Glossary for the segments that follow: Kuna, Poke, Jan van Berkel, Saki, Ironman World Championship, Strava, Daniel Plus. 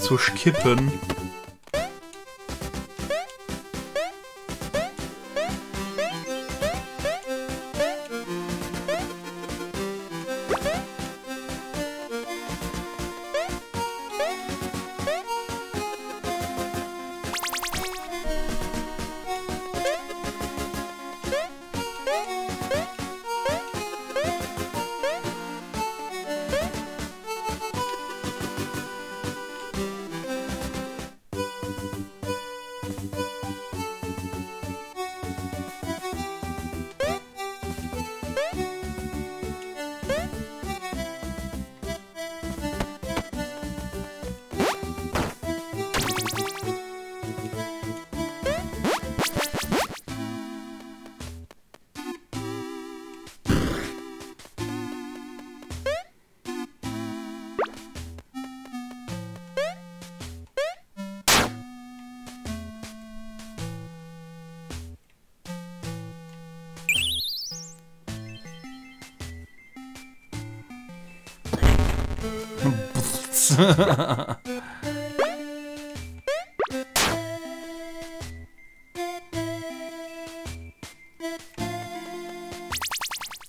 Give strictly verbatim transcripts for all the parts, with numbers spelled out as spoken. zu skippen.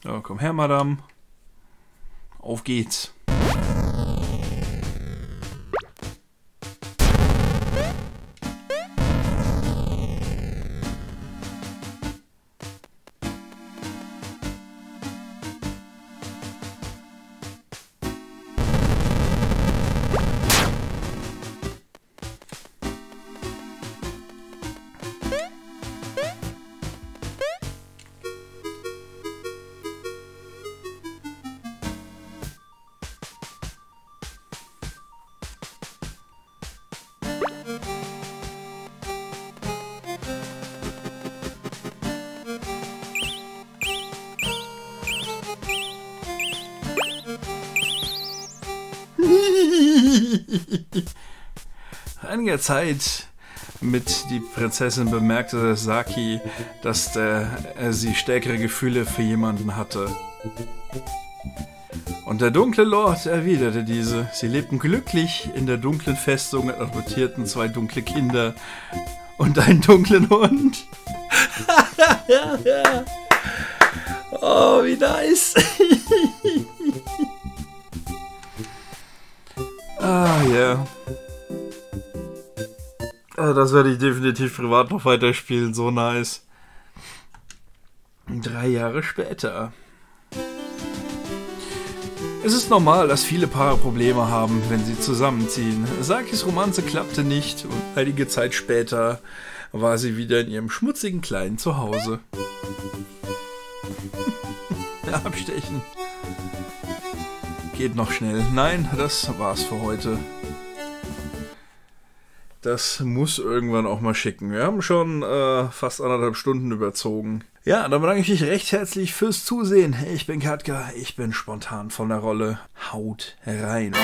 So, komm her, Madame. Auf geht's. Einiger Zeit mit die Prinzessin bemerkte Saki, dass der, äh, sie stärkere Gefühle für jemanden hatte. Und der dunkle Lord erwiderte diese. Sie lebten glücklich in der dunklen Festung und adoptierten zwei dunkle Kinder und einen dunklen Hund. Oh, wie nice! Ah, ja. Yeah. Das werde ich definitiv privat noch weiterspielen. So nice. Drei Jahre später. Es ist normal, dass viele Paare Probleme haben, wenn sie zusammenziehen. Sakis Romanze klappte nicht und einige Zeit später war sie wieder in ihrem schmutzigen kleinen Zuhause. Abstechen. Geht noch schnell. Nein, das war's für heute. Das muss irgendwann auch mal schicken. Wir haben schon äh, fast anderthalb Stunden überzogen. Ja, dann bedanke ich mich recht herzlich fürs Zusehen. Ich bin Katka, ich bin spontan von der Rolle. Haut rein.